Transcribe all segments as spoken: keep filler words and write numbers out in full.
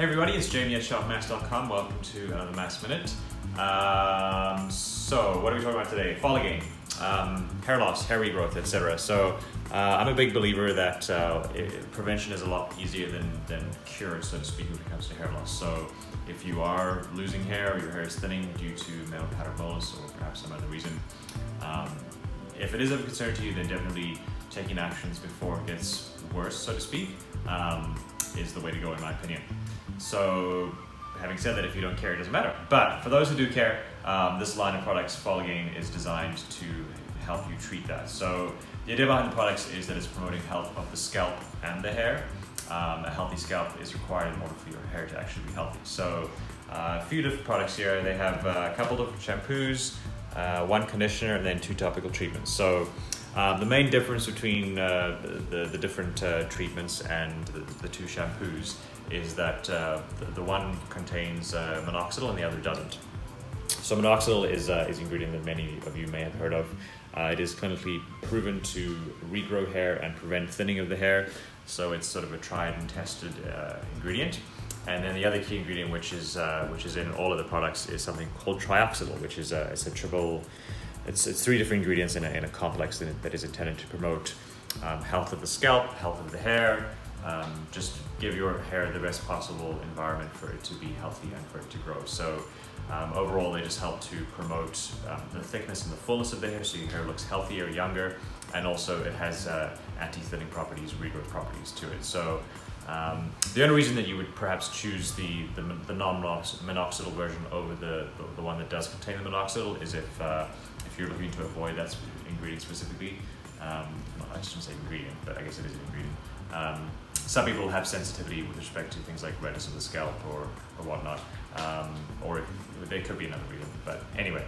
Hey everybody, it's Jamie at shop masc dot com. Welcome to another Masc Minute. Um, so, what are we talking about today? Foligain, um, hair loss, hair regrowth, et cetera. So, uh, I'm a big believer that uh, it, prevention is a lot easier than, than cure, so to speak, when it comes to hair loss. So, if you are losing hair or your hair is thinning due to male pattern baldness or perhaps some other reason, um, if it is of concern to you, then definitely taking actions before it gets worse, so to speak, um, is the way to go, in my opinion. So, having said that, if you don't care, it doesn't matter. But for those who do care, um, this line of products, Foligain, is designed to help you treat that. So, the idea behind the products is that it's promoting health of the scalp and the hair. Um, a healthy scalp is required in order for your hair to actually be healthy. So, uh, a few different products here. They have uh, a couple different shampoos, uh, one conditioner, and then two topical treatments. So, Um, the main difference between uh, the, the different uh, treatments and the, the two shampoos is that uh, the, the one contains uh, minoxidil and the other doesn't. So minoxidil is, uh, is an ingredient that many of you may have heard of. Uh, it is clinically proven to regrow hair and prevent thinning of the hair, so it's sort of a tried and tested uh, ingredient. And then the other key ingredient, which is uh, which is in all of the products, is something called trioxidil, which is a, it's a triple. It's, it's three different ingredients in a, in a complex that, that is intended to promote um, health of the scalp, health of the hair, um, just give your hair the best possible environment for it to be healthy and for it to grow. So um, overall, they just help to promote um, the thickness and the fullness of the hair, so your hair looks healthier, younger, and also it has uh, anti-thinning properties, regrowth properties to it. So um, the only reason that you would perhaps choose the, the, the non-minoxidil version over the, the, the one that does contain the minoxidil is if uh, if you're looking to avoid that ingredient specifically. um, I shouldn't say ingredient, but I guess it is an ingredient. Um, some people have sensitivity with respect to things like redness of the scalp or, or whatnot, um, or there could be another reason, but anyway.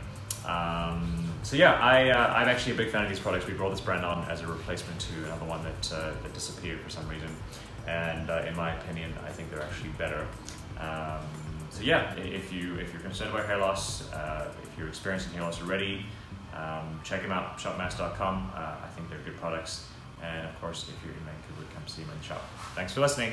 Um, so yeah, I, uh, I'm actually a big fan of these products. We brought this brand on as a replacement to another one that, uh, that disappeared for some reason, and uh, in my opinion, I think they're actually better. Um, so yeah, if, you, if you're concerned about hair loss, uh, if you're experiencing hair loss already, Um, check them out, shop masc dot com. Uh, I think they're good products. And of course, if you're in Vancouver, come see them in the shop. Thanks for listening.